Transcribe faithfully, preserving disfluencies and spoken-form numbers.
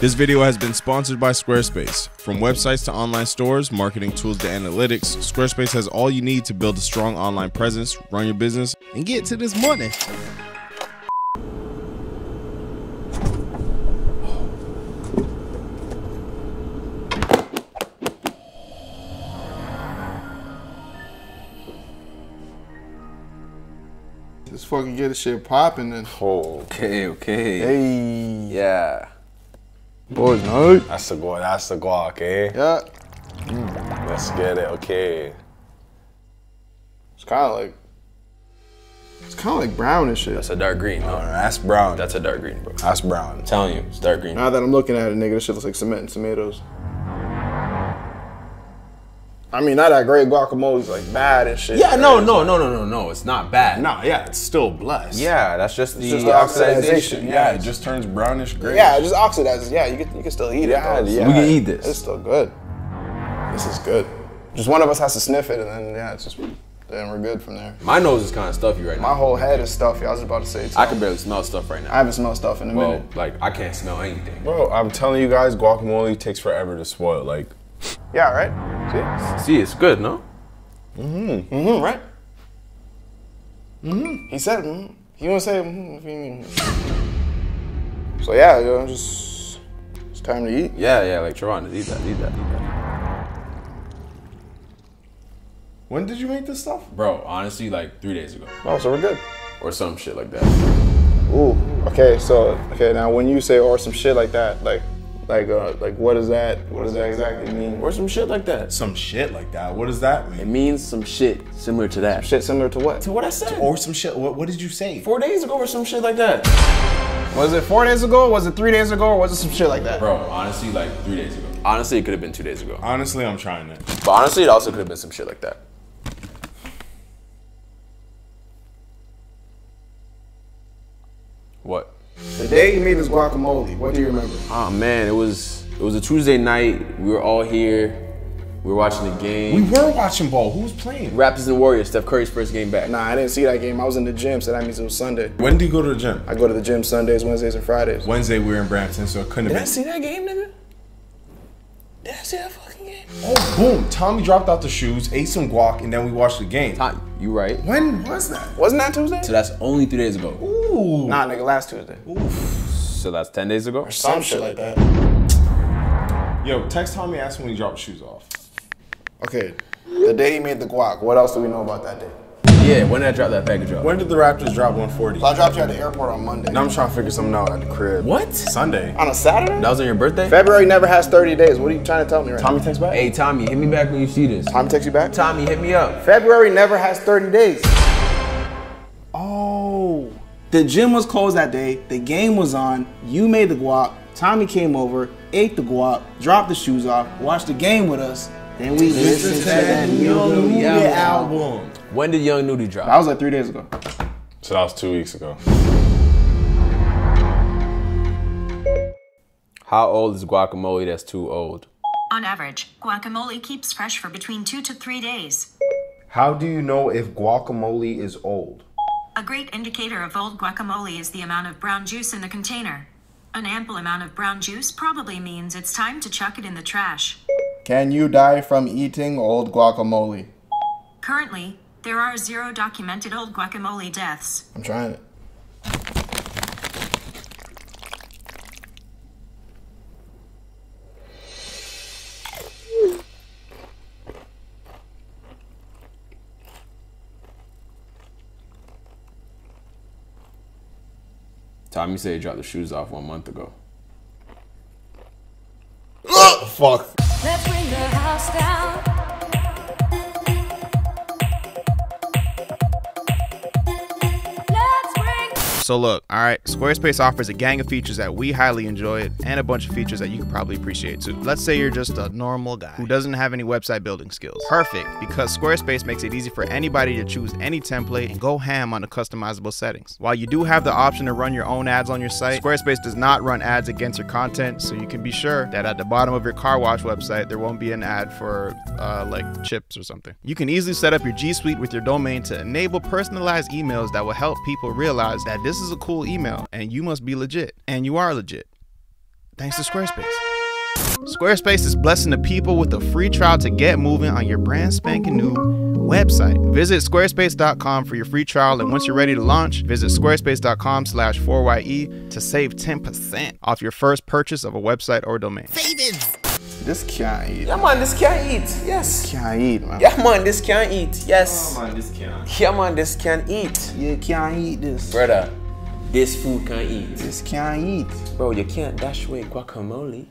This video has been sponsored by Squarespace. From websites to online stores, marketing tools to analytics, Squarespace has all you need to build a strong online presence, run your business, and get to this money. Let's fucking get this shit popping then. Okay, okay. Hey. Yeah. Boys, no. That's the guac, that's the guac, eh? Yeah. Mm. Let's get it, okay. It's kind of like, it's kind of like brown and shit. That's a dark green, though. That's brown. That's a dark green, bro. That's brown. I'm telling you, it's dark green. Now that I'm looking at it, nigga, this shit looks like cement and tomatoes. I mean, not that great guacamole is like bad and shit. Yeah, right? no, no, no, no, no, no. It's not bad. No, yeah, it's still blessed. Yeah, that's just it's the, just the oxidization. oxidization. Yeah, yeah, it just turns brownish gray. Yeah, it just oxidizes. Yeah, you can you can still eat yeah, it. Though. Yeah, we can eat this. It's still good. This is good. Just one of us has to sniff it, and then yeah, it's just then we're good from there. My nose is kind of stuffy right now. My whole head is stuffy. I was about to say. Too. I can barely smell stuff right now. I haven't smelled stuff in a well, minute. Like I can't smell anything. Bro, I'm telling you guys, guacamole takes forever to spoil. Like. Yeah, right. See? See, it's good, no? Mm-hmm. Mm-hmm, right? Mm-hmm. He said mm-hmm. He won't say mm-hmm if he mean. So yeah, yo, just it's time to eat. Yeah, yeah, like Trevon, eat that, eat that, eat that. When did you make this stuff? Bro, honestly, like three days ago. Oh, so we're good. Or some shit like that. Ooh, okay, so okay, now when you say or some shit like that, like Like, uh, like, what is that? What does that exactly mean? Or some shit like that. Some shit like that. What does that mean? It means some shit similar to that. Some shit similar to what? To what I said. Or some shit. What, what did you say? Four days ago or some shit like that. Was it four days ago? Was it three days ago? Or was it some shit like that? Bro, honestly, like three days ago. Honestly, it could have been two days ago. Honestly, I'm trying that. But honestly, it also could have been some shit like that. What? The day you made this guacamole, what do you remember? Oh man, it was it was a Tuesday night. We were all here. We were watching the game. We were watching ball. Who was playing? Raptors and Warriors. Steph Curry's first game back. Nah, I didn't see that game. I was in the gym, so that means it was Sunday. When do you go to the gym? I go to the gym Sundays, Wednesdays, and Fridays. Wednesday we were in Brampton, so it couldn't have been. Did I see that game, nigga? Did I see that fucking game? Oh boom! Tommy dropped out the shoes, ate some guac, and then we watched the game. Tommy, you right? When was that? Wasn't that Tuesday? So that's only three days ago. Ooh. Ooh. Nah, nigga, last Tuesday. Oof. So that's ten days ago? Or some, some shit like that. Yo, text Tommy, ask him when he dropped shoes off. Okay, the day he made the guac, what else do we know about that day? Yeah, when did I drop that package up? When did the Raptors drop one forty? So I dropped you at the airport on Monday. Now I'm trying to figure something out at the crib. What? Sunday. On a Saturday? That was on your birthday? February never has thirty days. What are you trying to tell me right Tommy now? Tommy texts back? Hey, Tommy, hit me back when you see this. Tommy texts you back? Tommy, hit me up. February never has thirty days. Oh. The gym was closed that day, the game was on, you made the guac, Tommy came over, ate the guac, dropped the shoes off, watched the game with us, then we listened to that Young Nudy album. When did Young Nudy drop? That was like three days ago. So that was two weeks ago. How old is guacamole that's too old? On average, guacamole keeps fresh for between two to three days. How do you know if guacamole is old? A great indicator of old guacamole is the amount of brown juice in the container. An ample amount of brown juice probably means it's time to chuck it in the trash. Can you die from eating old guacamole? Currently, there are zero documented old guacamole deaths. I'm trying it. Tommy said he dropped the shoes off one month ago. Oh, fuck. Let's bring the house down. So look, all right, Squarespace offers a gang of features that we highly enjoyed and a bunch of features that you could probably appreciate too. Let's say you're just a normal guy who doesn't have any website building skills. Perfect, because Squarespace makes it easy for anybody to choose any template and go ham on the customizable settings. While you do have the option to run your own ads on your site, Squarespace does not run ads against your content, so you can be sure that at the bottom of your car wash website, there won't be an ad for uh, like chips or something. You can easily set up your G Suite with your domain to enable personalized emails that will help people realize that this This is a cool email and you must be legit. And you are legit. thanks to Squarespace. Squarespace is blessing the people with a free trial to get moving on your brand spanking new website. Visit squarespace dot com for your free trial, and once you're ready to launch, visit squarespace dot com slash four Y E to save ten percent off your first purchase of a website or domain. Savings! This can't eat. Yeah, man, this can't eat. Yes. This can't eat, man. Yeah, man, this can't eat. Yes. Yeah, man, this can't. Yeah, man, this can't eat. You can't eat this. Brother, this food can't eat. This can't eat. Bro, you can't dash away guacamole.